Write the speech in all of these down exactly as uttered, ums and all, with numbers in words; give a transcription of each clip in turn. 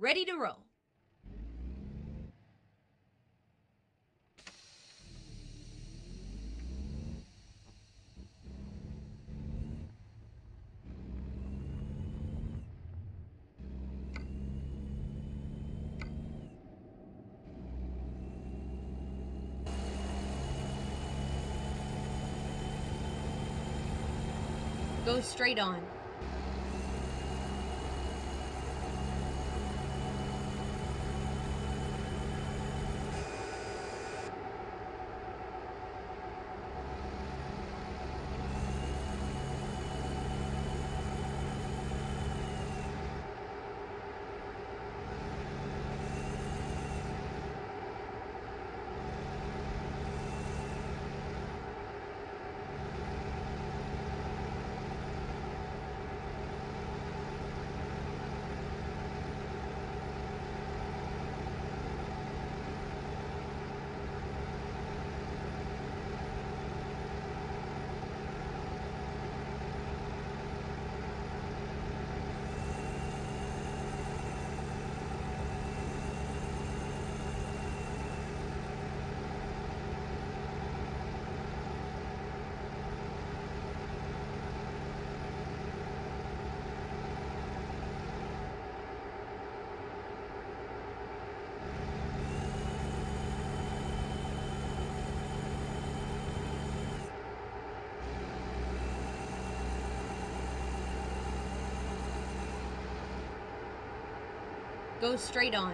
Ready to roll. Go straight on. Go straight on.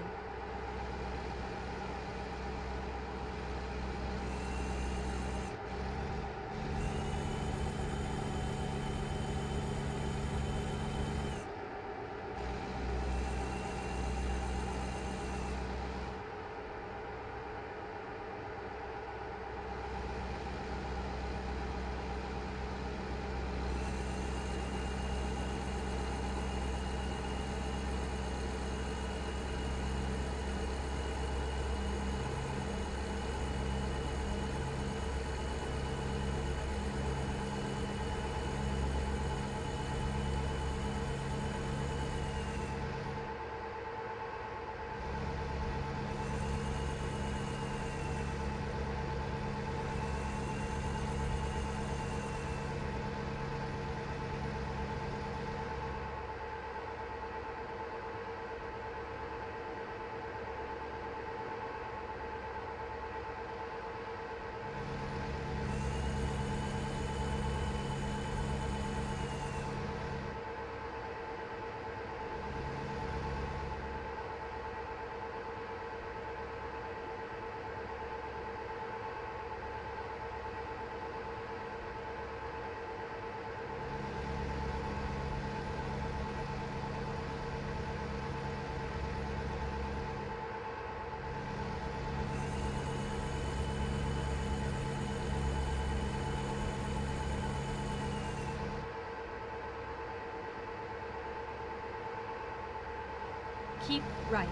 Keep right.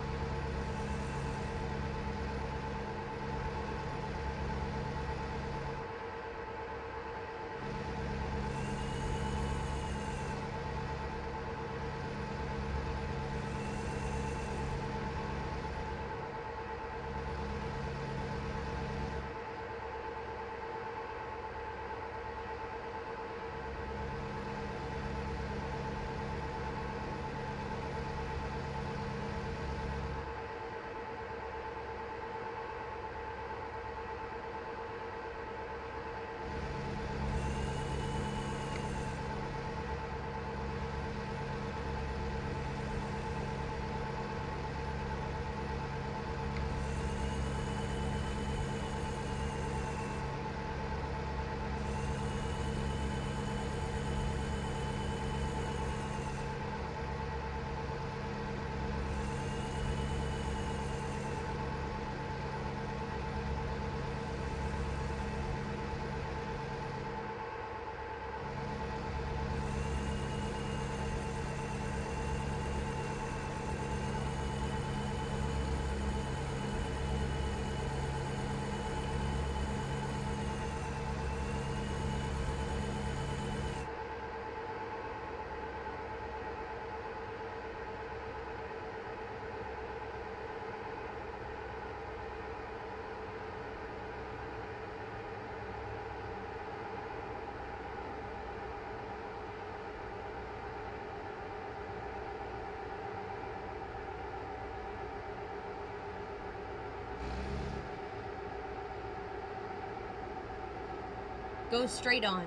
Go straight on.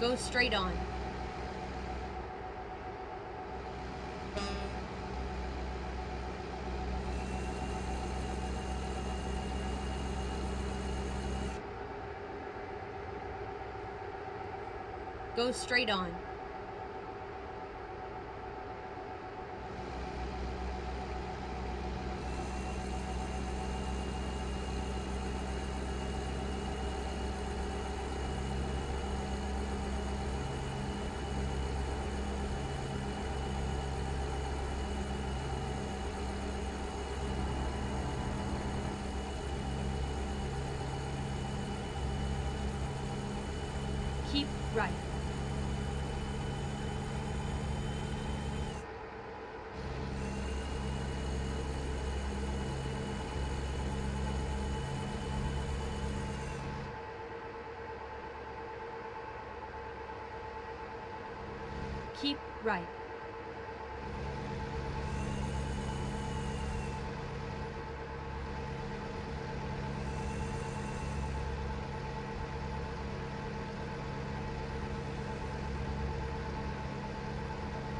Go straight on. Go straight on. Keep right. Keep right.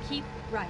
Keep right.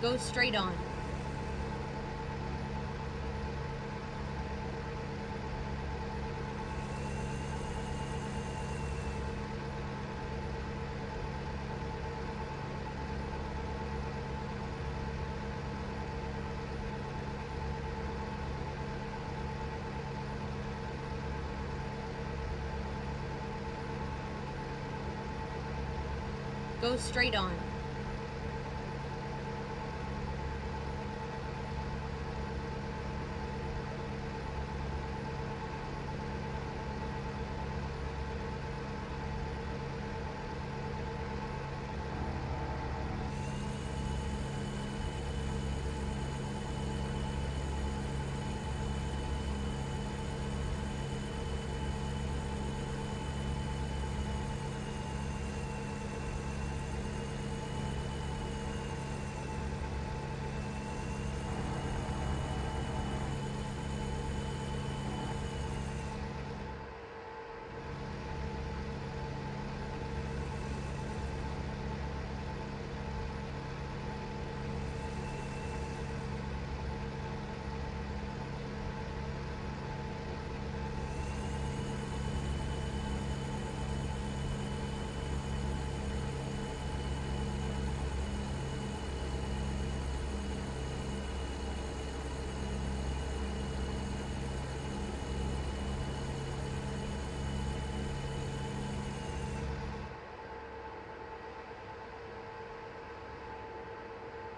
Go straight on. Go straight on.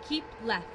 Keep left.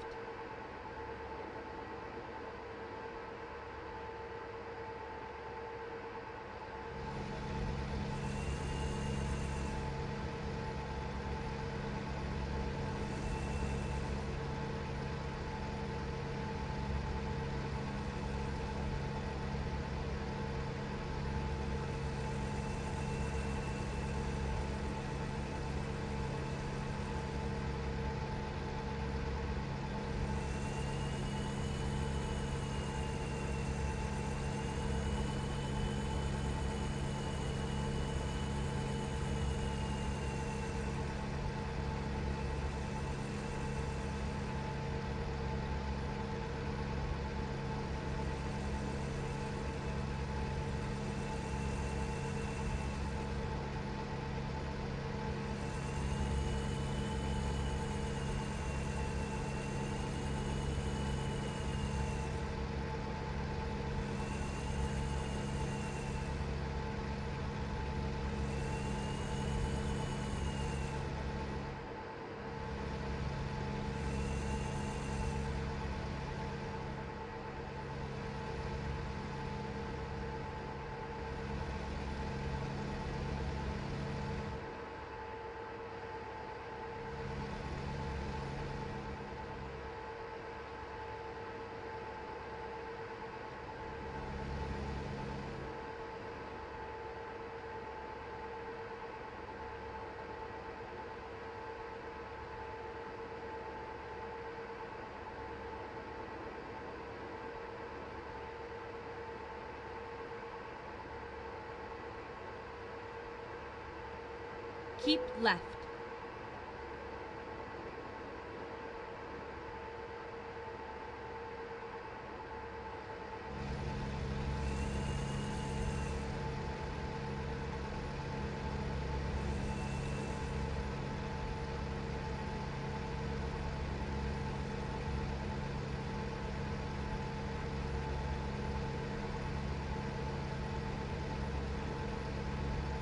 Keep left.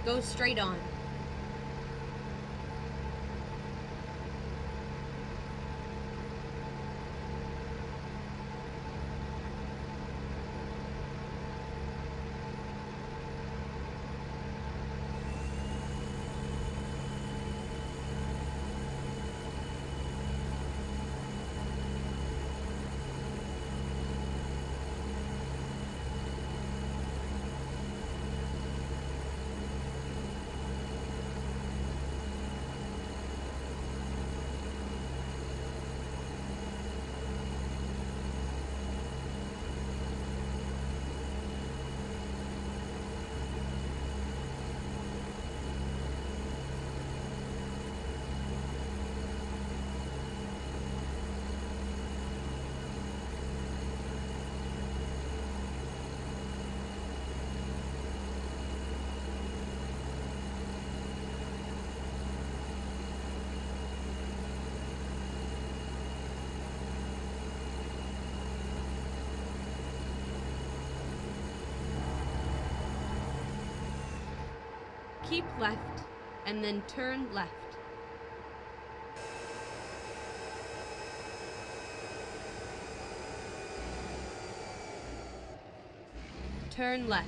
Go straight on. Keep left, and then turn left. Turn left.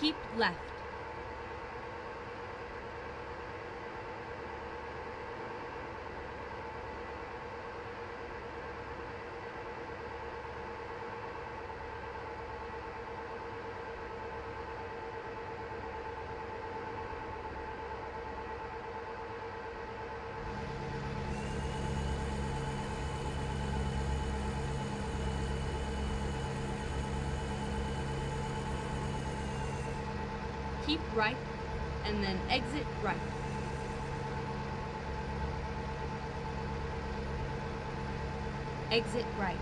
Keep left. Keep right, and then exit right. Exit right.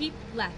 Keep left.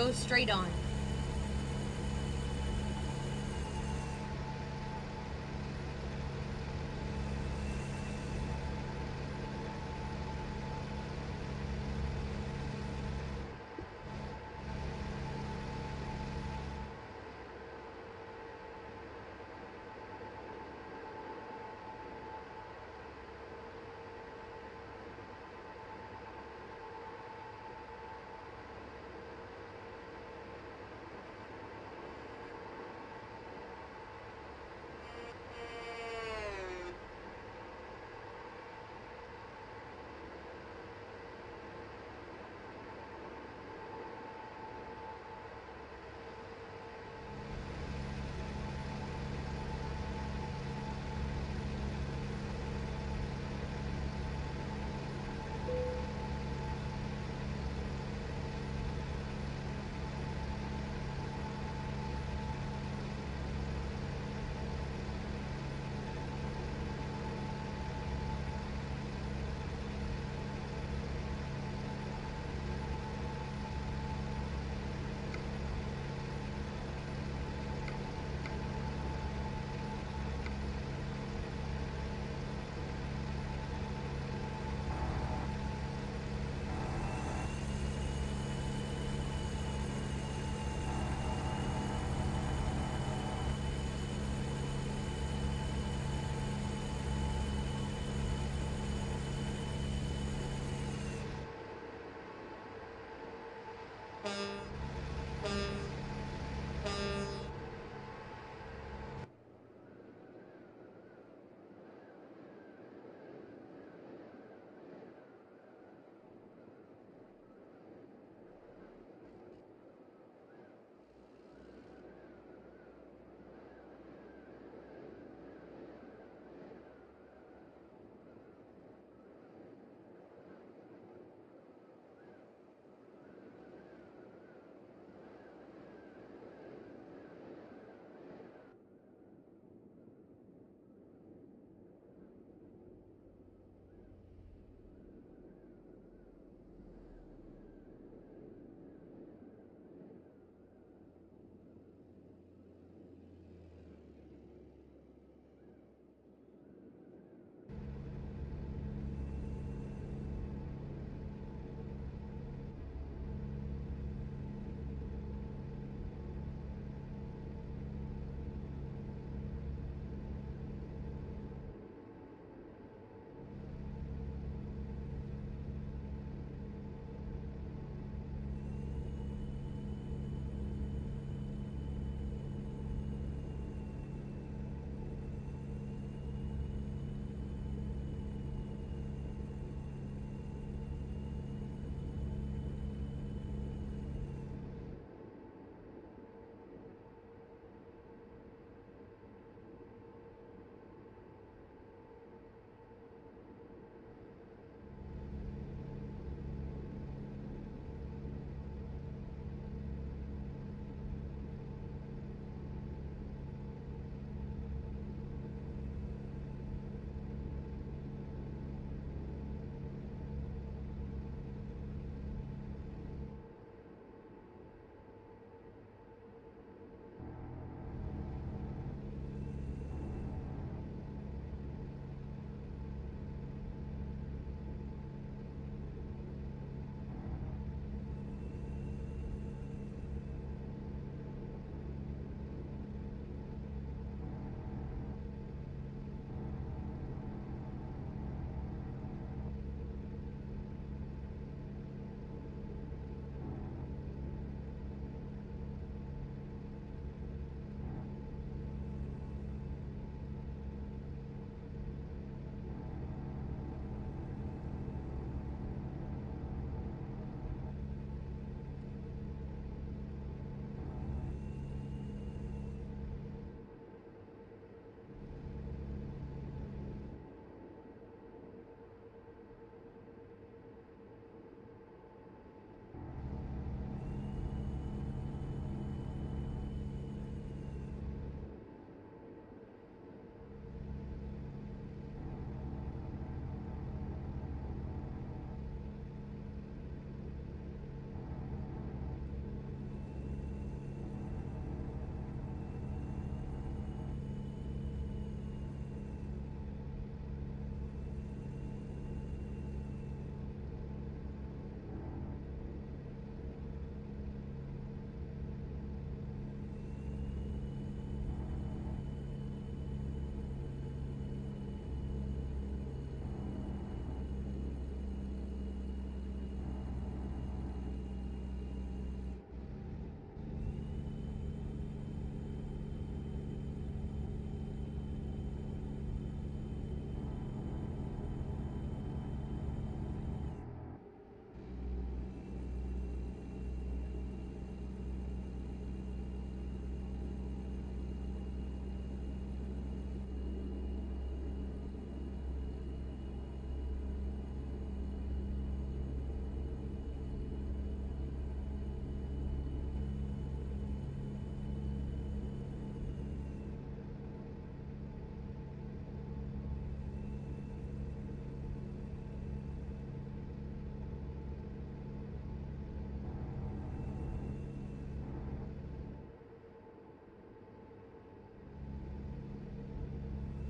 go straight on.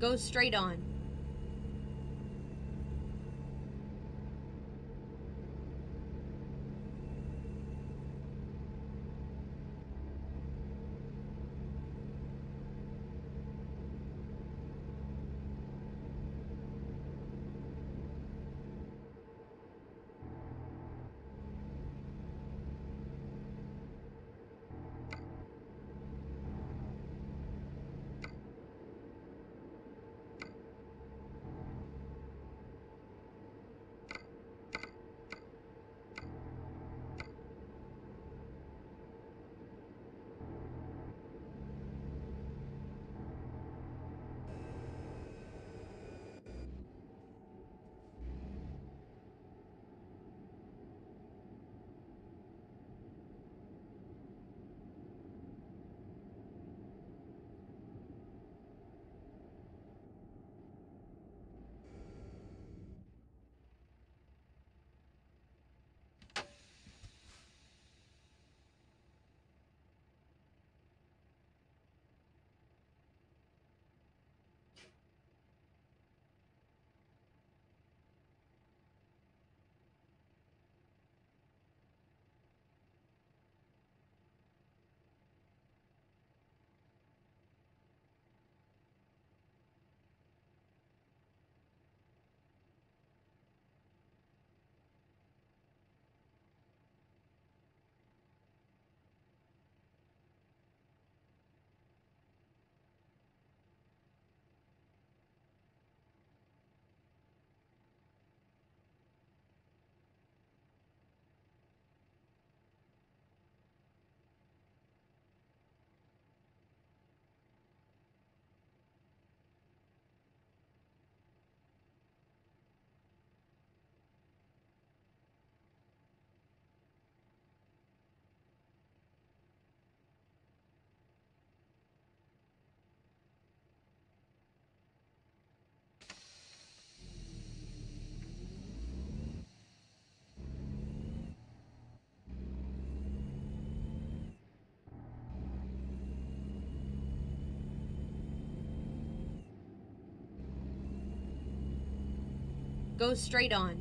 Go straight on. Go straight on.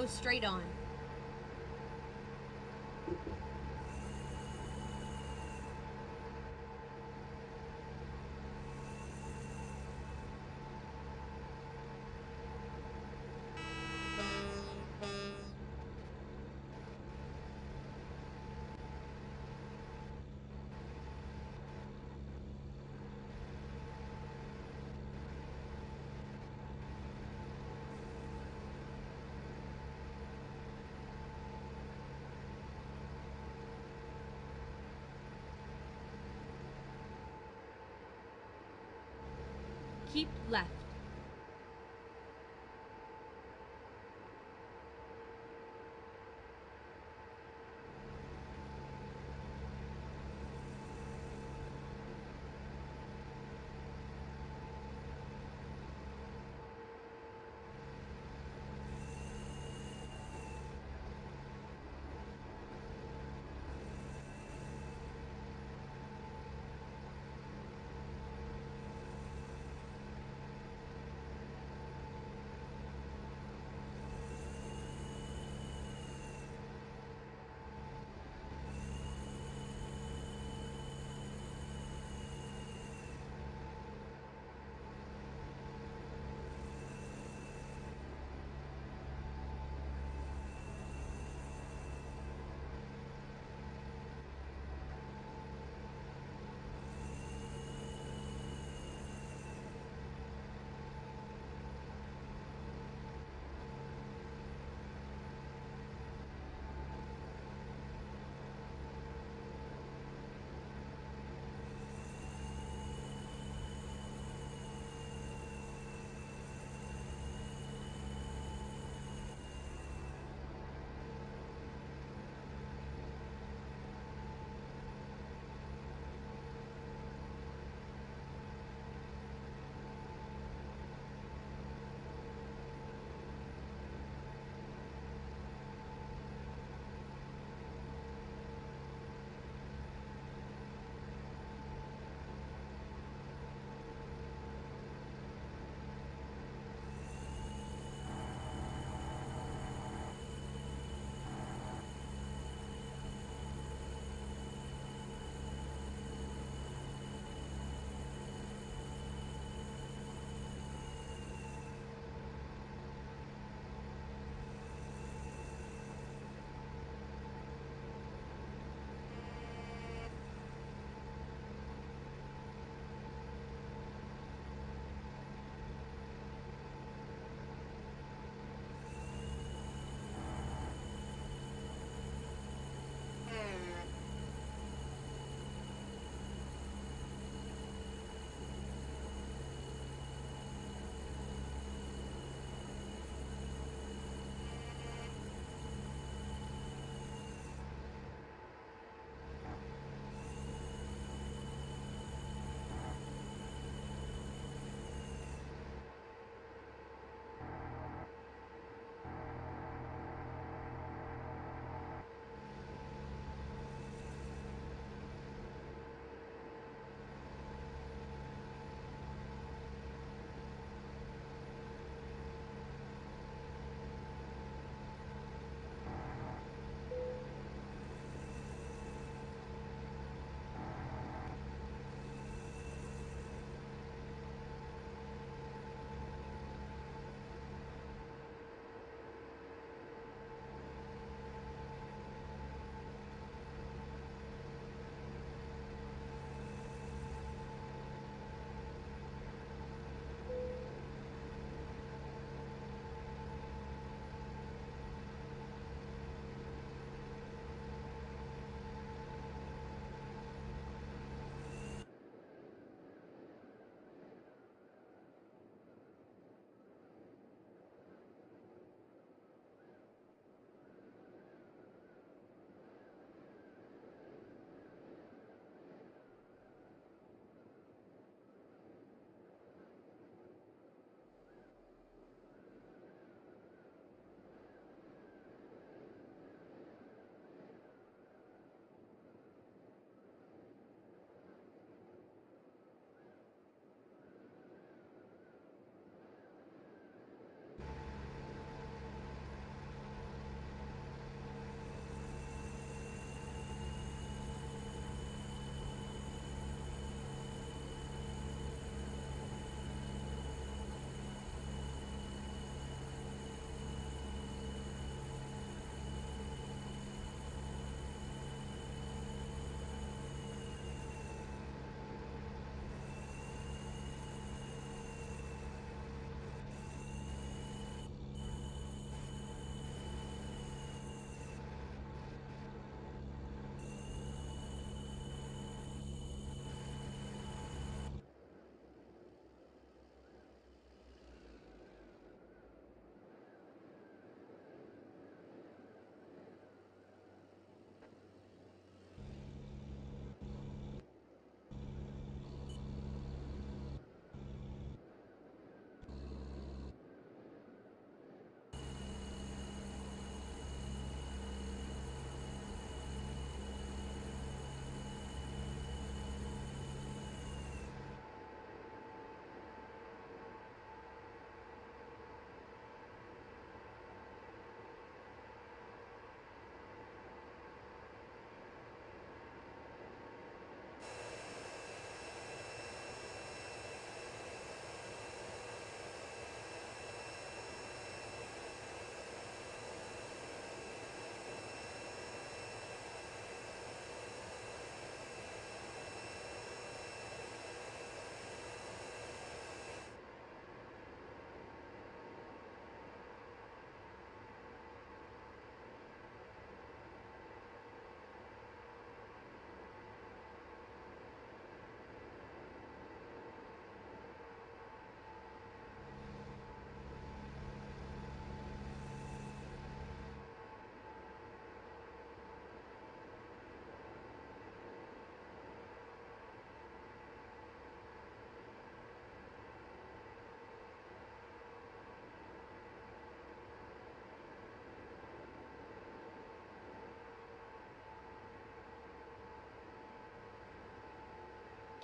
go straight on. Keep left.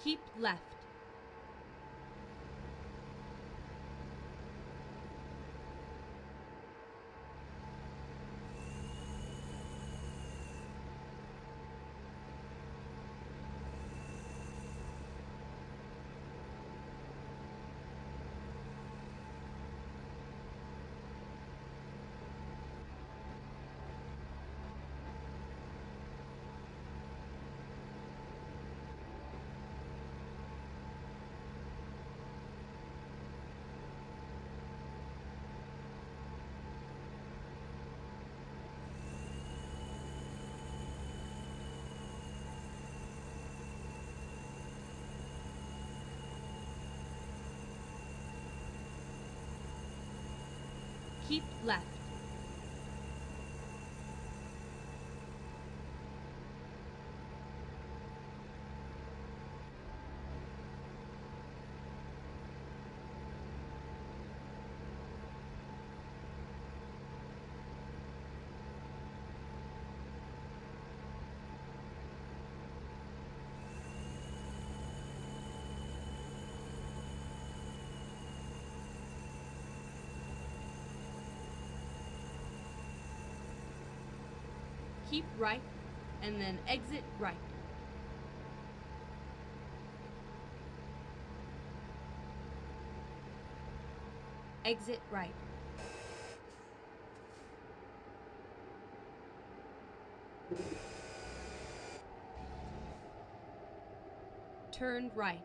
Keep left. Keep left. Keep right, and then exit right. Exit right. Turn right.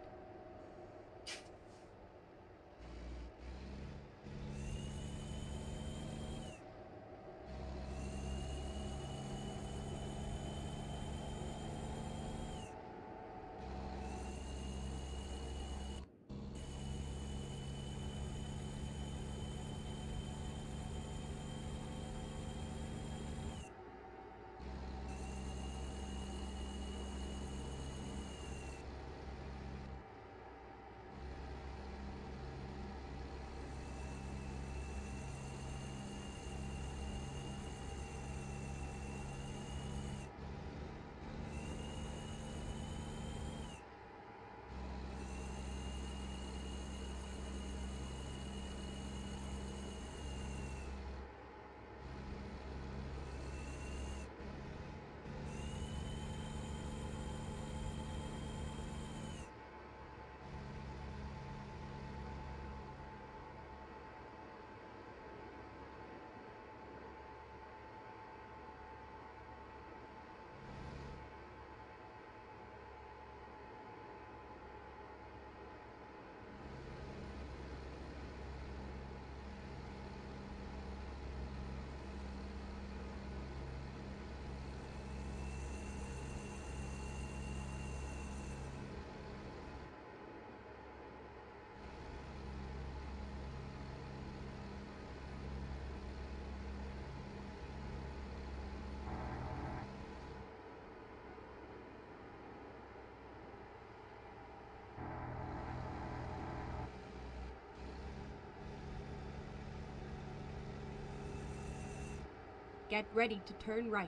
Get ready to turn right.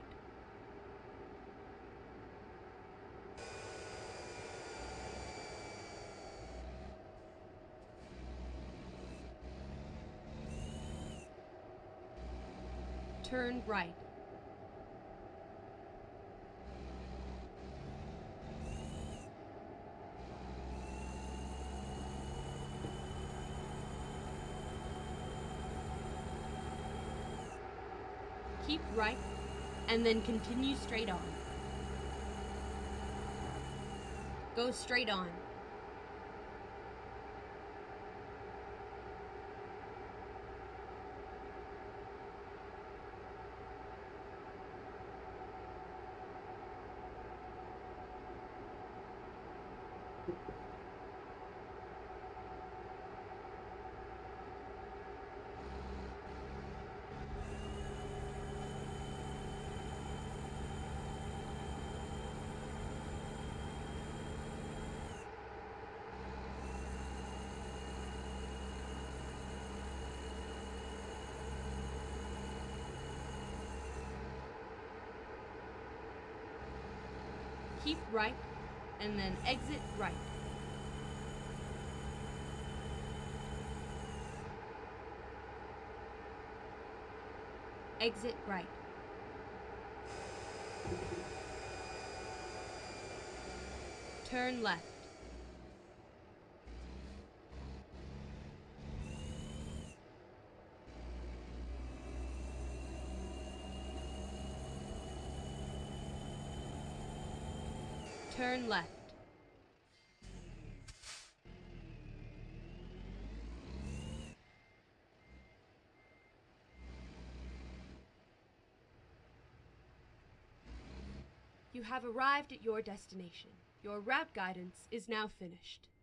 Turn right. Keep right, and then continue straight on. Go straight on. Keep right, and then exit right. Exit right. Turn left. Turn left. You have arrived at your destination. Your route guidance is now finished.